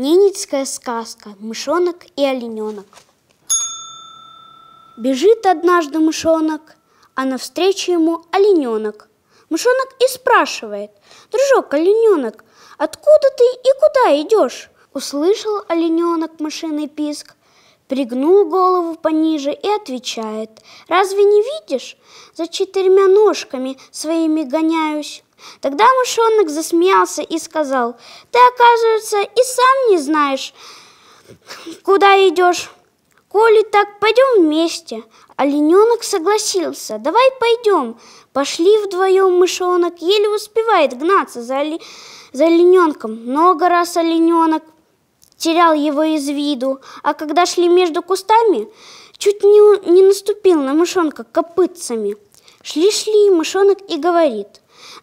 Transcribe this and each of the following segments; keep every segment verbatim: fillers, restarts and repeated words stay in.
Ненецкая сказка «Мышонок и олененок». Бежит однажды мышонок, а навстречу ему олененок. Мышонок и спрашивает: «Дружок олененок, откуда ты и куда идешь?» Услышал олененок мышиный писк, пригнул голову пониже и отвечает: «Разве не видишь? За четырьмя ножками своими гоняюсь». Тогда мышонок засмеялся и сказал: «Ты, оказывается, и сам не знаешь, куда идешь. Коли так, пойдем вместе». Олененок согласился: «Давай пойдем». Пошли вдвоем, мышонок еле успевает гнаться за, оле... за олененком. Много раз олененок терял его из виду, а когда шли между кустами, чуть не, не наступил на мышонка копытцами. Шли-шли, мышонок и говорит: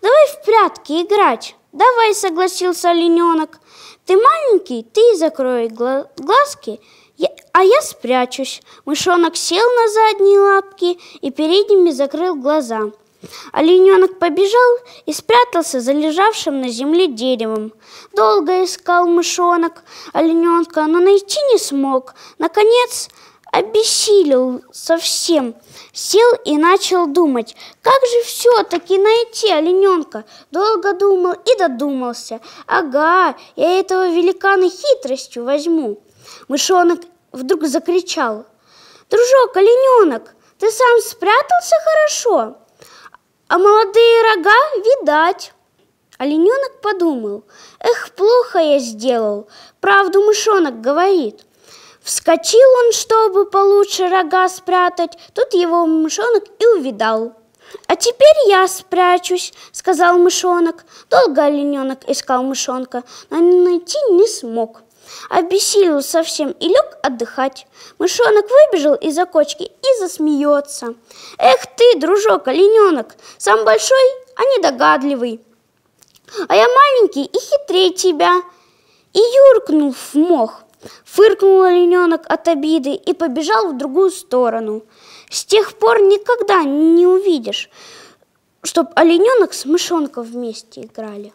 «Давай в прятки играть». «Давай», согласился олененок. «Ты маленький, ты закрой гла- глазки, я, а я спрячусь». Мышонок сел на задние лапки и передними закрыл глаза. Олененок побежал и спрятался за лежавшим на земле деревом. Долго искал мышонок олененка, но найти не смог. Наконец, обессилел совсем, сел и начал думать: как же все-таки найти олененка? Долго думал и додумался: ага, я этого великана хитростью возьму. Мышонок вдруг закричал: «Дружок олененок, ты сам спрятался хорошо, а молодые рога видать». Олененок подумал: эх, плохо я сделал, правду мышонок говорит. Вскочил он, чтобы получше рога спрятать, тут его мышонок и увидал. «А теперь я спрячусь», сказал мышонок. Долго олененок искал мышонка, но найти не смог. Обессилел совсем и лег отдыхать. Мышонок выбежал из-за кочки и засмеется: «Эх ты, дружок олененок, сам большой, а недогадливый, а я маленький и хитрее тебя». И юркнул в мох. Фыркнул олененок от обиды и побежал в другую сторону. С тех пор никогда не увидишь, чтоб олененок с мышонком вместе играли.